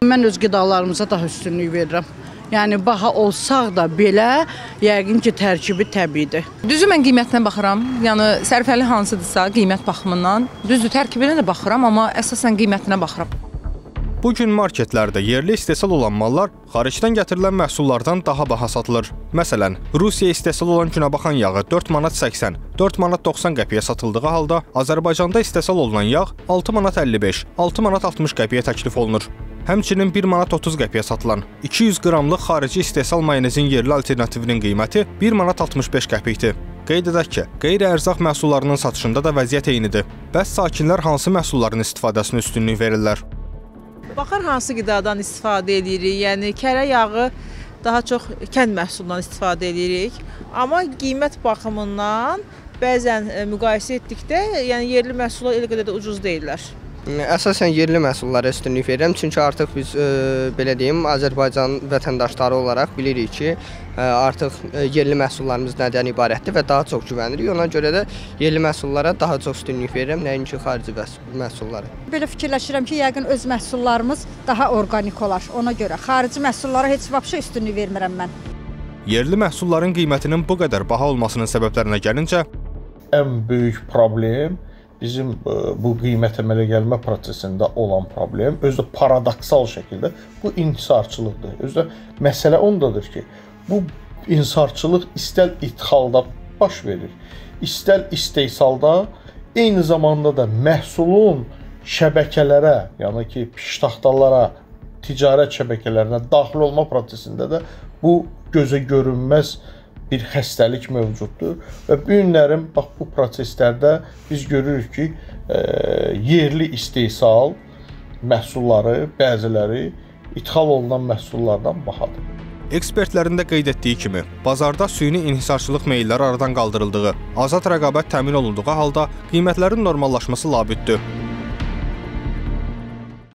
Mən öz qidalarımıza daha üstünlük verirəm. Yəni baha olsaq da belə, yəqin ki tərkibi təbiidir. Düzü mən qiymətinə baxıram. Yəni sərfəli hansıdırsa qiymət baxımından, düzdür tərkibinə də baxıram, amma əsasən qiymətinə baxıram. Bu gün marketlərdə yerli istehsal olan mallar xaricdən gətirilən məhsullardan daha baha satılır. Məsələn, Rusiya istehsal olan günəbaxan yağı 4 manat 80, 4 manat 90 qəpiyə satıldığı halda Azərbaycanda istehsal olunan yağ 6 manat 55, 6 manat 60 qəpiyə təklif olunur. Həmçinin 1 manat 30 qəpiyə satılan 200 qramlıq xarici istehsal mayonezin yerli alternativinin qiyməti 1 manat 65 qəpikdir. Qeyd edək ki, qeyri-ərzaq məhsullarının satışında da vəziyyət eynidir. Bəs sakinlər hansı məhsulların istifadəsini üstünlük verirlər? Baxar hansı qidadan istifadə edirik, yəni kərə yağı daha çox kənd məhsulundan istifadə edirik. Amma qiymət baxımından bəzən müqayisə etdikdə yəni yerli məhsullar elə qədər də ucuz deyirlər. Əsasən yerli məhsullara üstünlük verirəm, çünki artıq biz belə deyim, Azərbaycan vətəndaşları olaraq bilirik ki, artıq yerli məhsullarımız nədən ibarətdir və daha çox güvənirik. Ona görə də yerli məhsullara daha çox üstünlük verirəm, nəinki xarici məhsullara. Belə fikirləşirəm ki, yəqin öz məhsullarımız daha orqanik olar. Ona görə xarici məhsullara heç vaxt üstünlük vermirəm mən. Yerli məhsulların qiymətinin bu qədər baha olmasının səbəblərinə gəlincə, ən böyük problem bizim bu qiymət əmələ gəlmə prosesində olan problem, özü də paradoksal şəkildə bu inhisarçılıqdır. Özü də məsələ ondadır ki, bu inhisarçılıq istər idxalda baş verir, istər istehsalda, eyni zamanda da məhsulun şəbəkələrə, yəni ki, piştaxtalara, ticarət şəbəkələrinə daxil olma prosesində də bu gözə görünməz bir xəstəlik mövcuddur və bu günlərin bax bu proseslərdə biz görürük ki, yerli istehsal məhsulları, bəziləri ithal olunan məhsullardan bahadır. Ekspertlərin də qeyd etdiyi kimi, bazarda süni inhisarçılıq meyilləri aradan qaldırıldığı, azad rəqabət təmin olunduğu halda qiymətlərin normallaşması labüddür.